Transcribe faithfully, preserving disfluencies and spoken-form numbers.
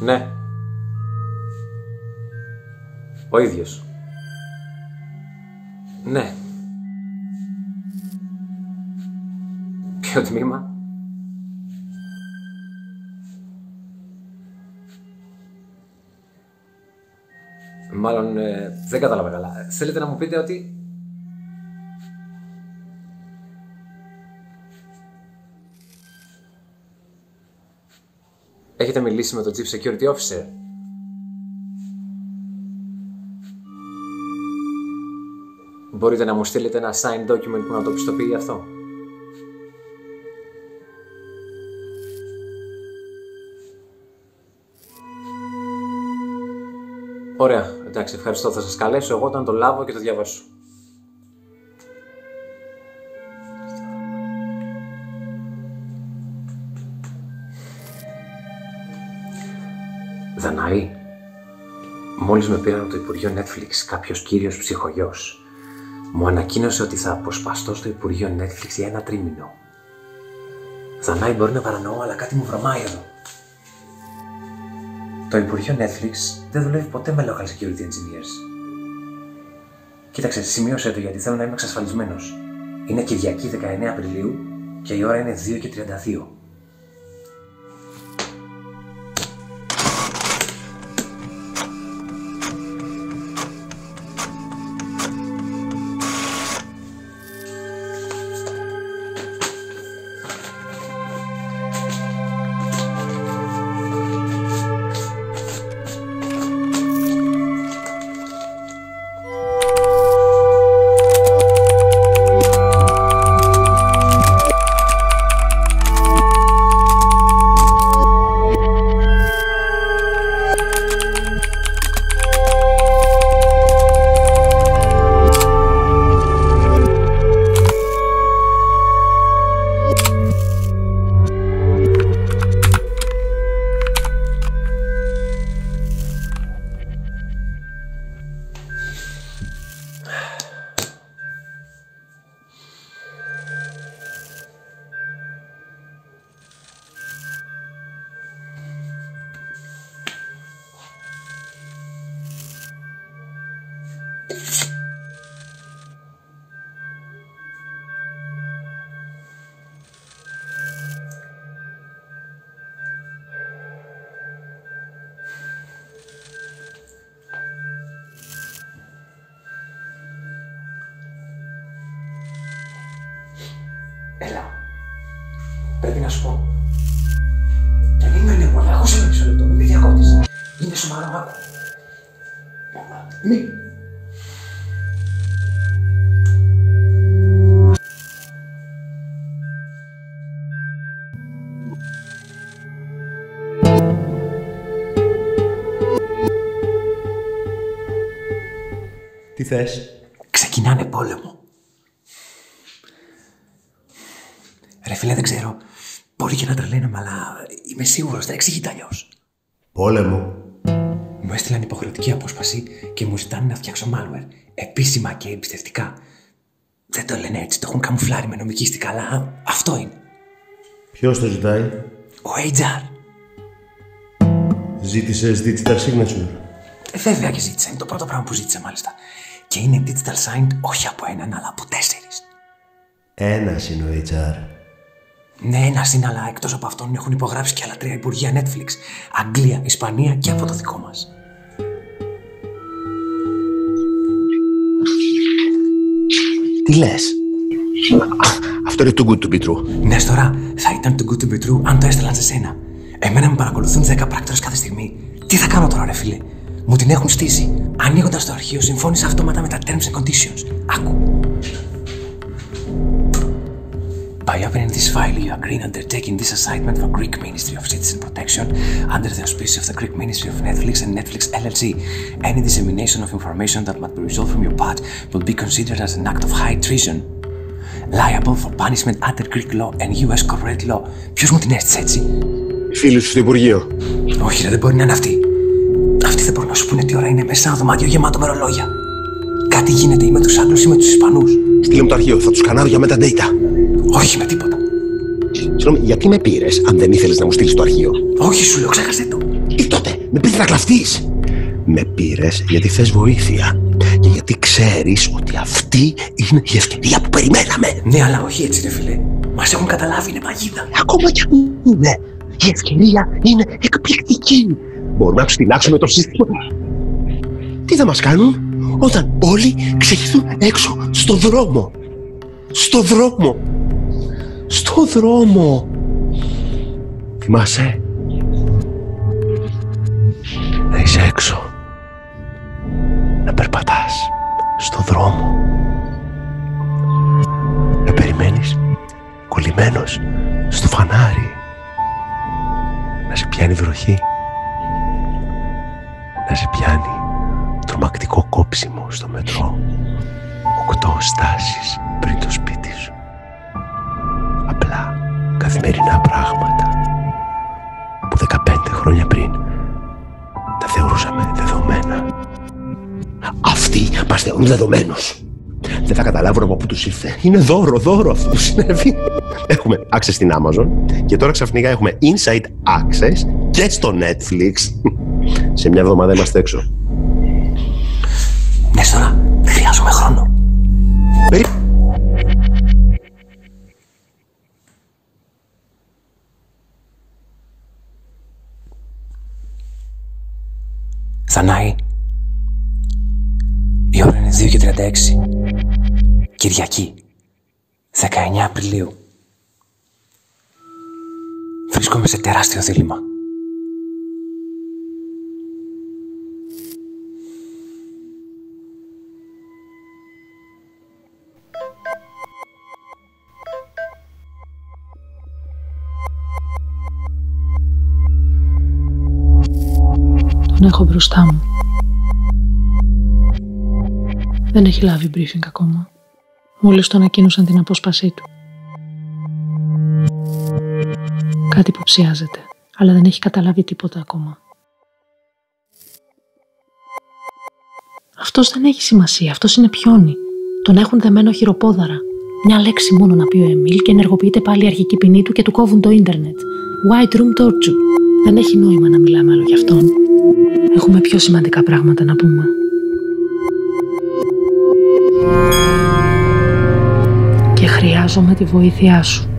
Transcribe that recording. Ναι. Ο ίδιος. Ναι. Ποιο τμήμα? Μάλλον ε, δεν κατάλαβα καλά. Θέλετε να μου πείτε ότι... Έχετε μιλήσει με τον Chief Security Officer? Μπορείτε να μου στείλετε ένα signed document που να το πιστοποιεί αυτό? Ωραία, εντάξει, ευχαριστώ. Θα σας καλέσω εγώ όταν το λάβω και το διαβάσω. Δανάη, μόλις με πήραν από το Υπουργείο Netflix, κάποιος κύριος ψυχογιός μου ανακοίνωσε ότι θα αποσπαστώ στο Υπουργείο Netflix για ένα τρίμηνο. Δανάη, μπορεί να παρανοώ, αλλά κάτι μου βρωμάει εδώ. Το Υπουργείο Netflix δεν δουλεύει ποτέ με local security engineers. Κοίταξε, σημείωσε το γιατί θέλω να είμαι εξασφαλισμένος. Είναι Κυριακή δεκαεννέα Απριλίου και η ώρα είναι δύο και τριάντα δύο. Έλα, πρέπει να σου πω. Περίμενε, μωρέ, άκουσε με μισό λεπτό, μην με διακόπτεις. Είναι σοβαρό, άκου. Μη. Τι θες? Ξεκινάνε πόλεμο. Ρε φίλε, δεν ξέρω. Μπορεί και να τρελαίνομαι, αλλά είμαι σίγουρος, δεν εξηγείται αλλιώς. Πόλεμο. Μου έστειλαν υποχρεωτική απόσπαση και μου ζητάνε να φτιάξω malware. Επίσημα και εμπιστευτικά. Δεν το λένε έτσι, το έχουν καμουφλάρει με νομικίστικα, αλλά αυτό είναι. Ποιος το ζητάει? Ο έιτς αρ. Ζήτησες digital signature? Βέβαια και ζήτησα. Είναι το πρώτο πράγμα που ζήτησα, μάλιστα. Και είναι digital signed όχι από έναν, αλλά από τέσσερις. Ένας είναι ο έιτς αρ. Ναι, ένας είναι, αλλά εκτός από αυτόν έχουν υπογράψει και άλλα τρία υπουργεία Netflix. Αγγλία, Ισπανία και από το δικό μας. Τι λες? Αυτό είναι too good to be true. Ναι, τώρα θα ήταν too good to be true αν το έστελαν σε σένα. Εμένα με παρακολουθούν δέκα πράκτορες κάθε στιγμή. Τι θα κάνω τώρα, ρε φίλε? Μου την έχουν στήσει. Ανοίγοντας το αρχείο, συμφώνησα αυτόματα με τα terms and conditions. Άκου. By opening this file, you agree on undertaking this assignment for Greek Ministry of Citizen Protection under the auspices of the Greek Ministry of Netflix and Netflix L L C. Any dissemination of information that might be resolved from your part will be considered as an act of high treason. Liable for punishment under Greek law and γιου ες corporate law. Ποιος μου την έστησε έτσι? Φίλοι σου στο Υπουργείο. Όχι, ρε, δεν μπορεί να είναι αυτοί. Αυτοί δεν μπορούν να σου πούνε τι ώρα είναι μέσα στο δωμάτιο γεμάτο με ρολόγια. Κάτι γίνεται ή με τους Άγγλους ή με τους Ισπανούς. Στείλε μου το αρχείο, θα τους κανάρω για metadata. Όχι με τίποτα. Συγγνώμη, γιατί με πήρες αν δεν ήθελες να μου στείλεις το αρχείο? Όχι, σου λέω, ξέχασε το. Τι τότε? Με πήρες να κλαφτείς. Με πήρες γιατί θες βοήθεια. Και γιατί ξέρεις ότι αυτή είναι η ευκαιρία που περιμέναμε. Ναι, αλλά όχι έτσι, ρε φίλε. Μας έχουν καταλάβει, είναι παγίδα. Ακόμα κι αν είναι. Η ευκαιρία είναι εκπληκτική. Μπορούμε να ψηλάξουμε το σύστημα. Τι θα μας κάνουν όταν όλοι ξεχυθούν έξω στο δρόμο. Στο δρόμο. Στο δρόμο. Θυμάσαι. Να είσαι έξω. Να περπατάς στο δρόμο. Να περιμένεις κολλημένος στο φανάρι. Να σε πιάνει βροχή. Να σε πιάνει τρομακτικό κόψιμο στο μετρό. Οκτώ στάσεις πριν το σπίτι σου. Απλά καθημερινά πράγματα που δεκαπέντε χρόνια πριν τα θεωρούσαμε δεδομένα. Αυτοί μας θεωρούν δεδομένους. Δεν θα καταλάβουν από πού τους ήρθε. Είναι δώρο, δώρο αυτό που συνέβη. Έχουμε access στην Amazon και τώρα ξαφνικά έχουμε inside access και στο Netflix. Σε μια εβδομάδα είμαστε έξω. Νέστορα, χρειάζομαι χρόνο. Περί... Δανάη, η ώρα είναι δύο και τριάντα έξι. Κυριακή, δεκαεννέα Απριλίου. Βρίσκομαι σε τεράστιο δίλημμα. Τον έχω μπροστά μου. Δεν έχει λάβει briefing ακόμα. Μόλις το ανακοίνωσαν την απόσπασή του. Κάτι υποψιάζεται, αλλά δεν έχει καταλάβει τίποτα ακόμα. Αυτός δεν έχει σημασία, αυτός είναι πιόνι. Τον έχουν δεμένο χειροπόδαρα. Μια λέξη μόνο να πει ο Εμίλ και ενεργοποιείται πάλι η αρχική ποινή του και του κόβουν το ίντερνετ. White room torture. Δεν έχει νόημα να μιλάμε άλλο γι' αυτόν. Έχουμε πιο σημαντικά πράγματα να πούμε. Και χρειάζομαι τη βοήθειά σου.